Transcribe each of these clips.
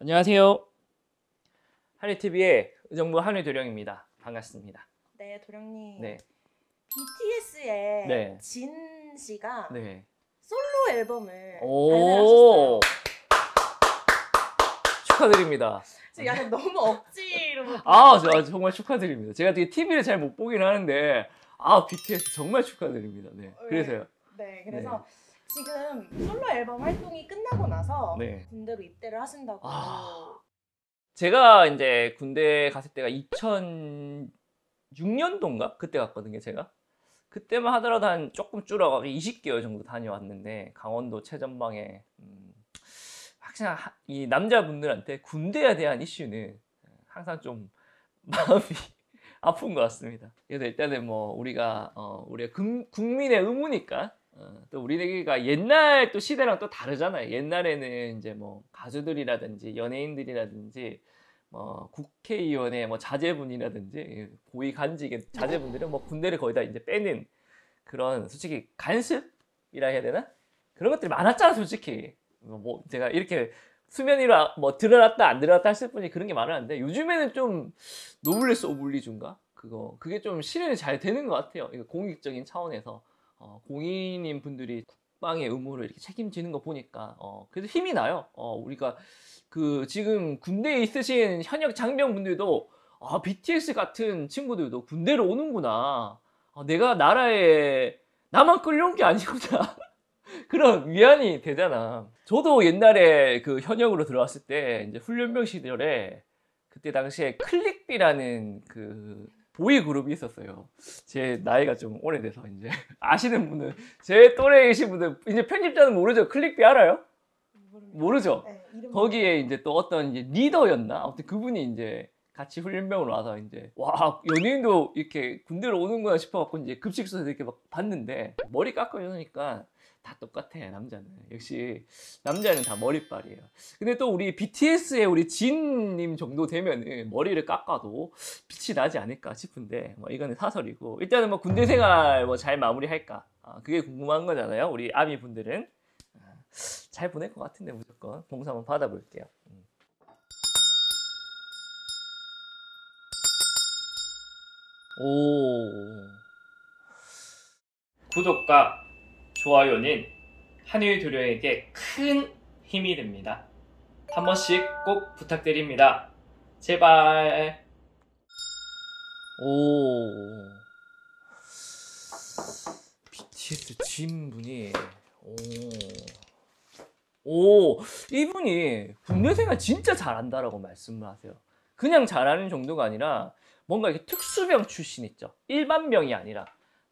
안녕하세요. 한울TV의 의정부 한울 도령입니다. 반갑습니다. 네, 도령님. 네. BTS의 네. 진 씨가 네. 솔로 앨범을 발매하셨어요. 축하드립니다. 지금 약간 너무 억지로. 정말 축하드립니다. 제가 되게 TV를 잘 못 보긴 하는데 BTS 정말 축하드립니다. 네. 그래서요. 네, 그래서 지금 솔로 앨범 활동이 끝나고 나서 네. 군대로 입대를 하신다고. 제가 이제 군대 갔을 때가 2006년도인가? 그때 갔거든요, 제가. 그때만 하더라도 한 조금 줄어가지고 20개월 정도 다녀왔는데, 강원도 최전방에 확실히 이 남자분들한테 군대에 대한 이슈는 항상 좀 마음이 아픈 것 같습니다. 그래서 일단은 뭐 우리가 국민의 의무니까 또 우리가 옛날 또 시대랑 또 다르잖아요. 옛날에는 이제 뭐 가수들이라든지 연예인들이라든지 뭐 국회의원의 뭐 자제분이라든지 고위 간직의 자제분들은 뭐 군대를 거의 다 이제 빼는 그런 솔직히 간습이라 해야 되나? 그런 것들이 많았잖아, 솔직히. 뭐 제가 이렇게 수면 위로 뭐 드러났다 안 드러났다 했을 뿐이 그런 게 많았는데 요즘에는 좀 노블레스 오블리주인가? 그게 좀 실현이 잘 되는 것 같아요. 이거 공익적인 차원에서. 공인인 분들이 국방의 의무를 이렇게 책임지는 거 보니까 그래서 힘이 나요. 우리가 그 지금 군대에 있으신 현역 장병분들도 BTS 같은 친구들도 군대로 오는구나. 내가 나라에 나만 끌려온 게 아니구나. 그런 위안이 되잖아. 저도 옛날에 그 현역으로 들어왔을 때 이제 훈련병 시절에 그때 당시에 클릭비라는 그 보이 그룹이 있었어요. 제 나이가 좀 오래돼서 이제 아시는 분은 제 또래이신 분들 이제 편집자는 모르죠. 클릭비 알아요? 모르죠. 네, 거기에 이제 또 어떤 이제 리더였나? 아무튼 그분이 이제 같이 훈련병으로 와서 이제 와 연예인도 이렇게 군대로 오는구나 싶어갖고 이제 급식소에서 이렇게 막 봤는데 머리 깎아주니까 다 똑같아 남자는. 역시 남자는 다 머리빨이에요. 근데 또 우리 BTS의 우리 진님 정도 되면은 머리를 깎아도 빛이 나지 않을까 싶은데 뭐 이거는 사설이고 일단은 뭐 군대 생활 뭐 잘 마무리할까 그게 궁금한 거잖아요. 우리 아미 분들은 잘 보낼 것 같은데 무조건 봉사 한번 받아볼게요. 오 구독과 좋아요는 한울 도령에게 큰 힘이 됩니다. 한 번씩 꼭 부탁드립니다. 제발. 오 BTS 진분이 이분이 군대 생활 진짜 잘한다라고 말씀을 하세요. 그냥 잘하는 정도가 아니라 뭔가 이렇게 특수병 출신 있죠. 일반병이 아니라.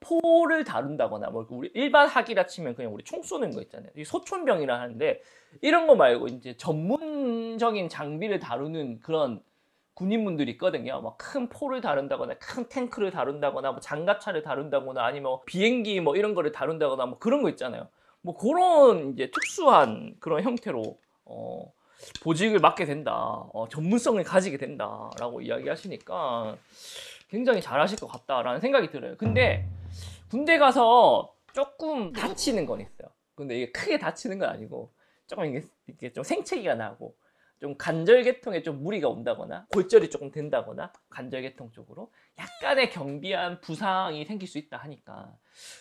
포를 다룬다거나 뭐 우리 일반 학이라 치면 그냥 우리 총 쏘는 거 있잖아요. 소총병이라 하는데 이런 거 말고 이제 전문적인 장비를 다루는 그런 군인분들이 있거든요. 막 큰 포를 다룬다거나 큰 탱크를 다룬다거나 뭐 장갑차를 다룬다거나 아니면 비행기 뭐 이런 거를 다룬다거나 뭐 그런 거 있잖아요. 뭐 그런 이제 특수한 그런 형태로 보직을 맡게 된다. 전문성을 가지게 된다라고 이야기하시니까 굉장히 잘하실 것 같다라는 생각이 들어요. 근데 군대 가서 조금 다치는 건 있어요. 근데 이게 크게 다치는 건 아니고 조금 이게 좀 생채기가 나고 좀 관절계통에 좀 무리가 온다거나 골절이 조금 된다거나 관절계통 쪽으로 약간의 경비한 부상이 생길 수 있다 하니까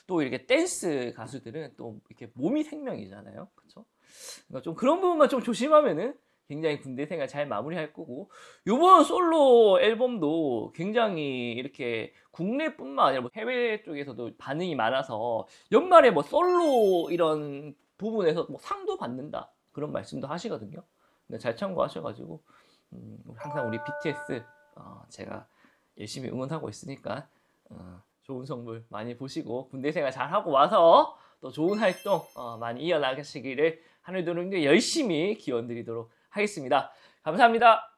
또 이렇게 댄스 가수들은 또 이렇게 몸이 생명이잖아요. 그렇죠? 그러니까 좀 그런 부분만 좀 조심하면은 굉장히 군대 생활 잘 마무리할 거고 이번 솔로 앨범도 굉장히 이렇게 국내뿐만 아니라 해외 쪽에서도 반응이 많아서 연말에 뭐 솔로 이런 부분에서 뭐 상도 받는다 그런 말씀도 하시거든요. 근데 잘 참고하셔가지고 항상 우리 BTS 제가 열심히 응원하고 있으니까 좋은 선물 많이 보시고 군대 생활 잘 하고 와서 또 좋은 활동 많이 이어나가시기를 한울 도령도 열심히 기원드리도록 하겠습니다. 감사합니다.